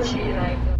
一起来的。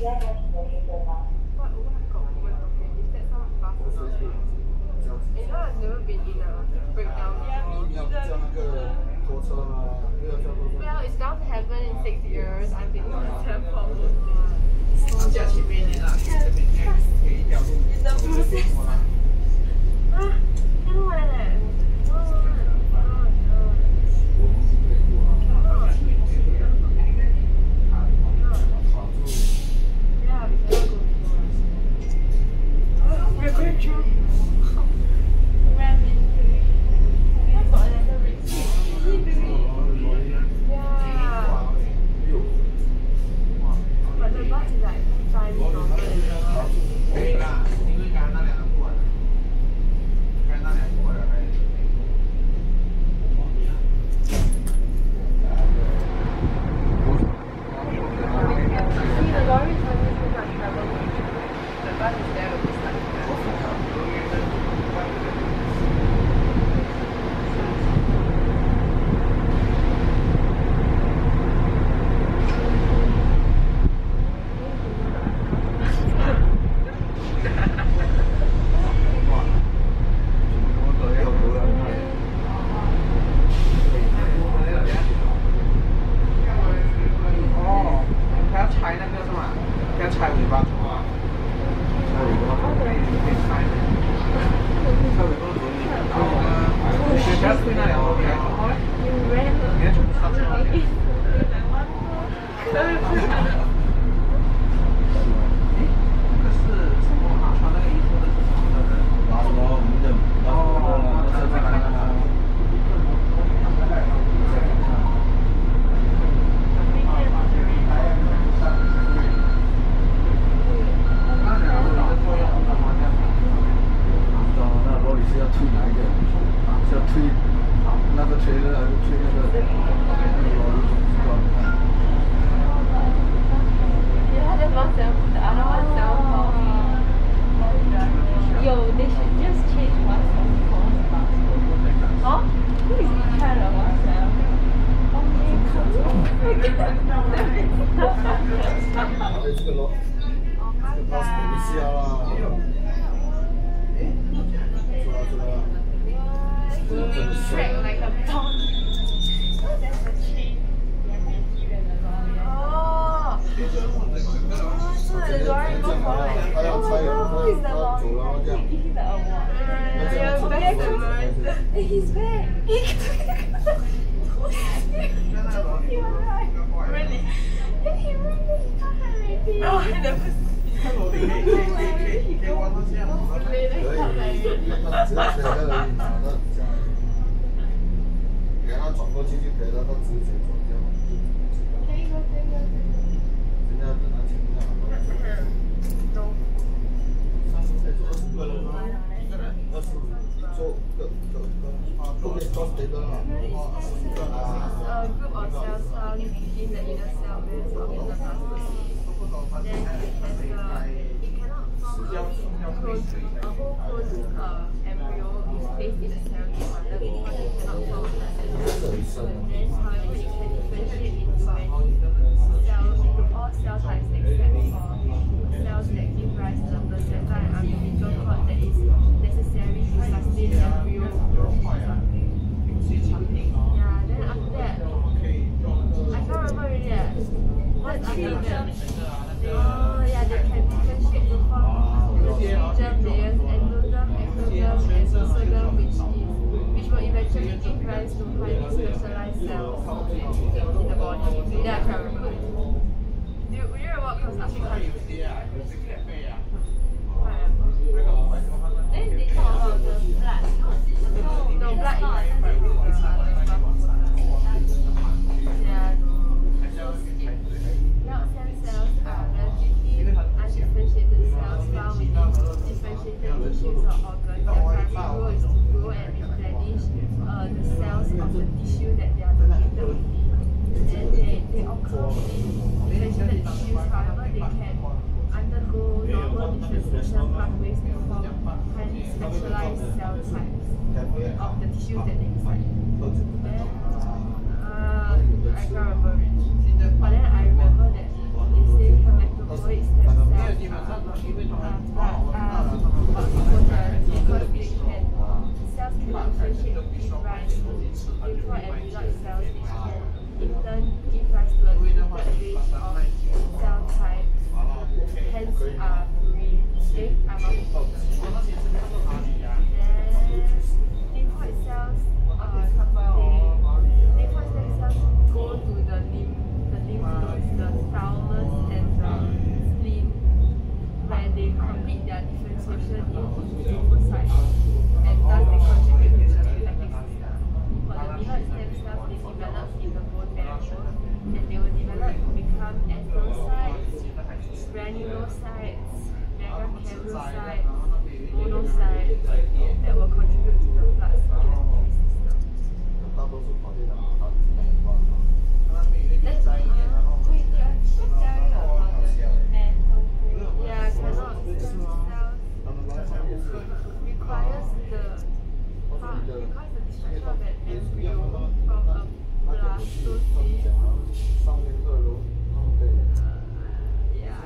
Well, it's not heaven in 6 years. I've been on the temple. It's the process. Ah, I don't want it. But then I remember that they say fermentable is import and do not sell in turn give customers the range of sell types, hence are free, are multiple. Then import sells go to the lymph nodes, the thalamus and the spleen, where they complete their differentiation into lymphocytes, and thus they contribute to the lymphatic system. For the behemoth stem cells, they develop in the bone marrow, and they will develop to become ethnocytes, granulocytes, megakaryocytes, monocytes, that will contribute to the blood circulatory system. Because the destruction of an embryo from a blastocyst. I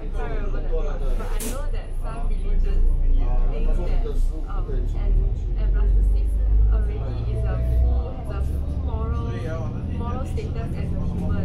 can't remember the word, but I know that some religions think that an blastocyst already is a full moral status as a human.